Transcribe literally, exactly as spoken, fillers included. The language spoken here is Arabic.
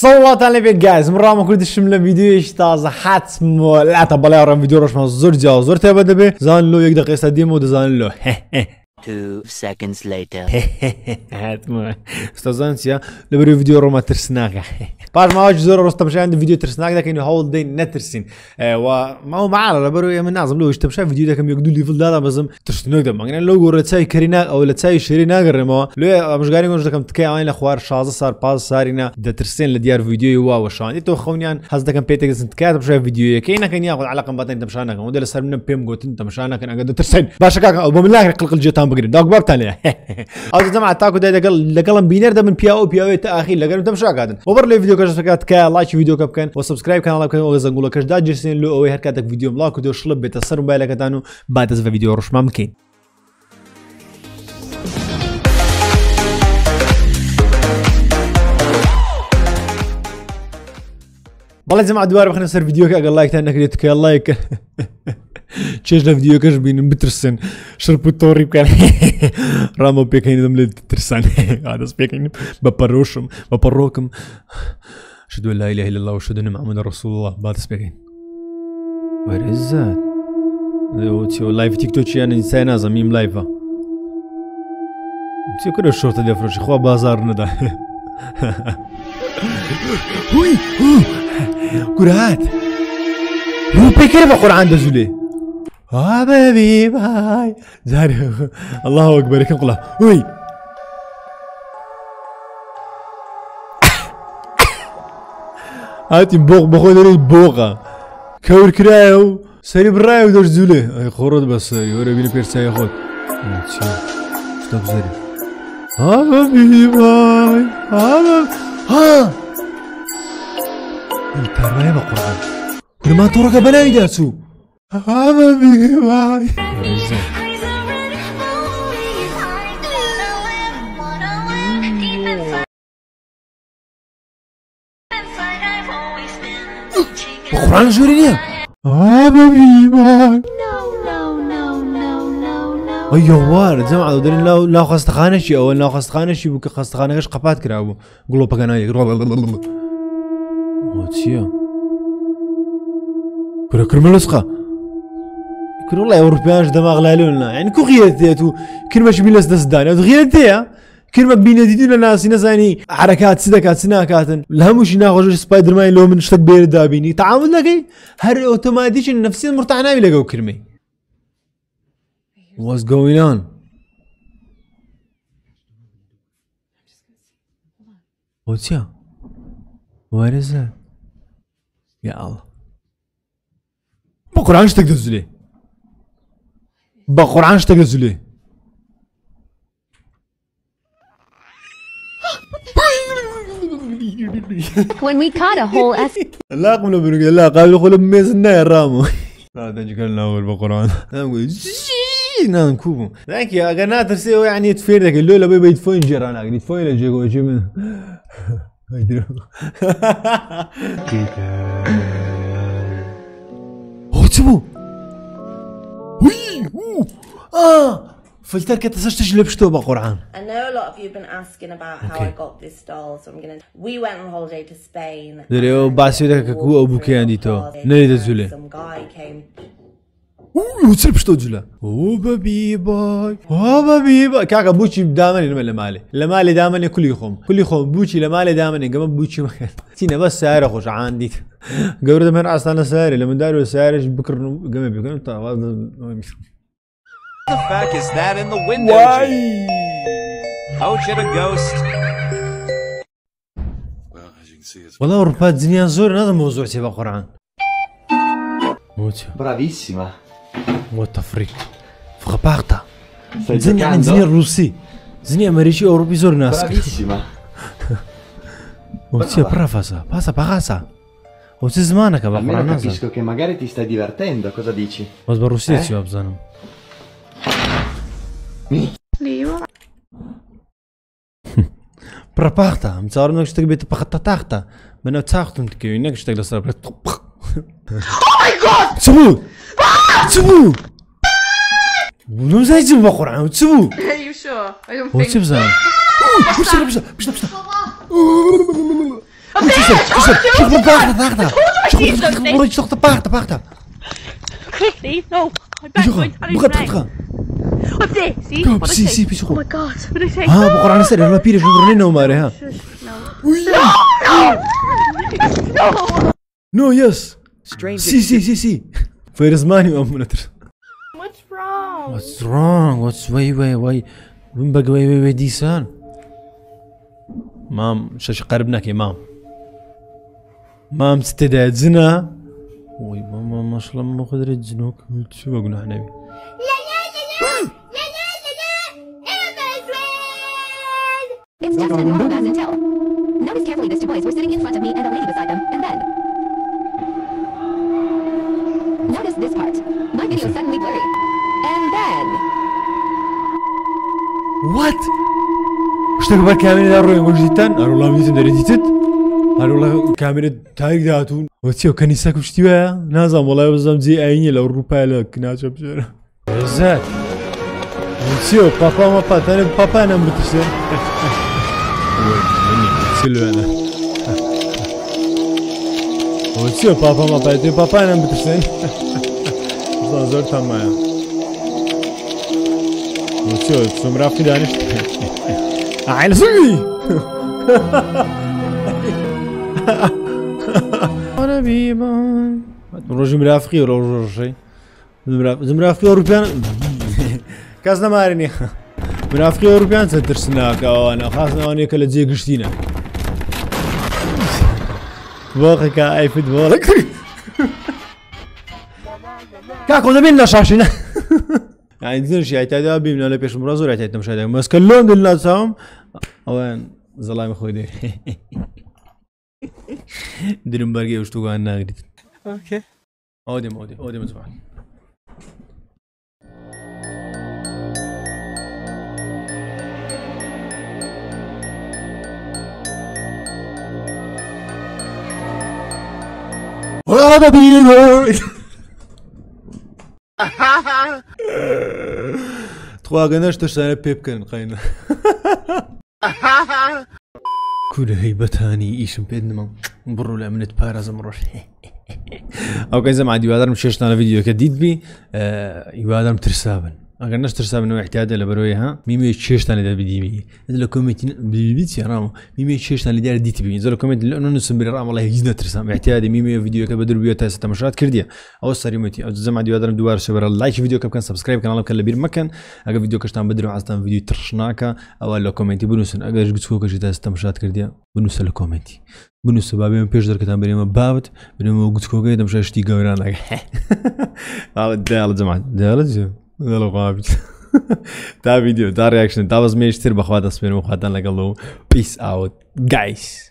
صوت على بيك جايز مرة ما كنت شمله فيديو اشتاز حتى لا تبلا رم فيديو رش ما زور جا زور تبى دبي زان لو يقدر قصة ديمو دزان لو two seconds later هات ما استاذانسيا لبري فيديو رو ما ترسناك بعد ما واجه زور رستم شايف فيديو ترسناك لكنه هول دين نترسين وما هو معاه لبري من نازم لو اشتم شايف فيديو ده كم يقدر يفضل هذا بزم ترسناك ده معناه لو قرر تساي كرينا أو لتساي شرينا قرر ما لو مش قارين قرر كم تكي عين الأخوار شاز صار باز صارينا ده ترسين لديار فيديو يوا وشان يتو خونيان هذا كم بيتك إذا تكاتب شايف فيديو كينا كان يأخذ علاقة باتن تمشانا كم وده لسه من بيم قوتين تمشانا كان أقدر ترسين باش كاك أو بملاك قلق الجيتان بقريب داك باب تانية. أوز جماعة تاكو ده لقل لقلم بينير ده من بياو بياو تأخير لقلم تمشى قادن. وبر لي فيديو كاش فكرت كا لايك فيديو كاب كان وسبسكرايب كان الله كان وغزة نقول كاش دا جرسين لو أوي هركاتك فيديو ملاك ودو شلب بيتصرم بالك تانو بعد هذا فيديو رش ممكن. والله جماعة دوار بخلينا نصير فيديو كا لايك تانك ريت كا لايك. تشجع فيديو كاش بين بترسن شربو توري كان رامو بيكينم لترسن هذا بيكينم ببروشم ببروكم اشهد ان لا اله الا الله واشهد ان محمد رسول الله بعد سبيكين وير از ذات لو لايف تيك توك يعني انسان زميم لايفا تشكر الشرطه دي فرش اخو بازار ندا وي قرات مو بيكير بقران دزولي حبيبي باي زاري الله اكبر كم قلها وي هاتي بوق بخوي بوقه كور كراو سري براي ودور زوله اي خرد بس يوري بيني بيرسا ياخد ستوب زاري حبيبي باي حبيبي ها انت رايق بالقران كل ما ترك بلاي داسو حبيبي باي بخوران جورينيا حبيبي باي اي وار جماعه ودرين لا لا خستخانه شي اول لا خستخانه شي بك خستخانه غش قفات كراو قولوا بقناي واتيا كره كرملسقه كل والله أوروبيانش دماغ لنا يعني كو غيرتياتو كل ما شبيلس دسداني غيرتيا كل ما بين ديدو ناس نزاني حركات سدكات سناكات لهمش ناخذ سبايدر مان لو من شتك بير دابيني تعامل لك هر اوتوماتيك نفسيا مرتاح ناوي لقوا كلمه What's going on What's ya What is that يا الله بقران شتك دزلي بقران شتك دزولي When we caught a whole S لا قبل بنقول لا قبل خلوا ميزنا يا رامو لا تنجي كلنا أول بقران نقول نعم كوبو ذاك يا قناة ترسيه يعني تفيدك اللولا بيبي يدفون جيرانك يدفون لجيك ويجي من هيدرو هوتسبو آه فلتر كتسشت جلبشتو بقرعان. I know a lot of you have been asking about how I got this doll, so I'm gonna. We went on holiday to Spain. دريو باسيدا كقو أبو كيانديتو. نريد زوله. Some guy came. أوه جلبشتو زوله. أوه ببيباي. أوه ببيباي. كاكا بوشي دائما لما لمالي. لمالي دائما كل يوم. كل يوم بوشي لمالي دائما قام بوشي مكان. تينا بس سعره خوش عندي. قبل ما نعرف أنا سعري لما داروا سعرش بكر قام بيكون طبعا. The fuck is that in the window? Why? Oh shit, a ghost. Well, as you can see, it's. والله أوروبا الدنيا زور هذا موضوع تبع قرآن. موتيا. برافيسيما. موت أفريقيا. فخبارتا. الدنيا عن الدنيا الروسي. الدنيا أمريكي أوروبي زور ناس. برافيسيما. موتيا برافاسا. باسا باسا. Ho si smana che va قرآن. Ma capisco che magari ti stai divertendo. Cosa dici? Ma sbarrussi ci abzano. ليو برابارتا متصور انك شتك بيت بخطه تاخته منو تاختم تكي انك شتك لسر بيت طبق او ماي جاد تبو تبو منو زي تجيب بقرعه تبو ايو شو ايو فين وش بزاف بش بش بش بش She's the parta, parta. She's the parta, parta. Quickly, no. I'm back. Up there. See? See, see, see. Oh my God. What is it? Ah, بقول أنا سير. أنا بيري شغل رنينا وماري ها. No. No. Yes. See, see, see, see. فيرز ماني وأم نتر. What's wrong? What's wrong? What's way, way, way? وين بقى way, way, way ديسان؟ مام شاش قربناك يا مام. مام ستدعي زنا وي ماما ما شاء الله ما قدرت تزنوك شو بقول احنا لا لا لا لا لا لا لا Notice carefully these two boys were sitting in front of me and a lady beside them and then Notice this part My video is suddenly blurry and then What اشتغل كامل دار روي جدا انا والله ميزن دريتت هل والله كاميرا تايق داتون واتيو كنيسة كشتيوها نازم والله وزم زي عيني لو روبا لك ناجب جرا رزات واتيو بابا ما باتاني بابا انا متسر سلو انا واتيو بابا ما باتاني بابا انا متسر زازور تمايا واتيو سمرا في دانش عيل سوي أنا بيبان رجل مرافقي رجل شيء مرافقي أوروبيان كاسنا مارني مرافقي أوروبيان سترسناك أو أنا خاصة أنا كلا زي قشتينا واقع كأي فيدبال كاكو زميلنا شاشنا يعني تنشي عتادة بيمنا ولا بيش مرازور عتادة مشاهدة بس كلهم دلنا سام أوان زلايم خويدي درنبرغي وش توقع أنا أغريت أوكي أودي أودي أودي مزبوط وأنا بيلي تواقعنا شتشتري بيبكن قاينا كل هيبتاني إيشم بيدنما برو لأمنة بارز مرور أوكي إذا معدي وادرم شيشنا على فيديو كديد بي يوادرم ترسابن أقدر نش ترسابن واحتياده لبرويها ميمي شيشنا لدار بديمي إذا لكومنت بيبيت يا رامو ميمي شيشنا لدار ديت بي إذا لكومنت لأنه نسمي رامو الله يجزنا ترسام احتيادي ميمي فيديو كبدر بيو تاسة تمشات كردية أو السريمتي أو إذا معدي وادرم دوار شبرا لايك فيديو كبكن سبسكرايب كنالهم كلا بير مكان أقدر فيديو كشتان بدر وعزتان فيديو ترشناكا أو لكومنتي بنوسن أقدر جبتكو كشي تاسة تمشات كردية بنوسن لكومنتي بنوسه بابیم پیش در کتام بریم بابت بریم گوش کوکه دم شش تی گوران لگه حالا دال جماعت دال جم دال قابیت تا ویدیو تا ریاکشن تا باز میشتر بخواد اسمیم خواهدن لگلو پیس آوت گایس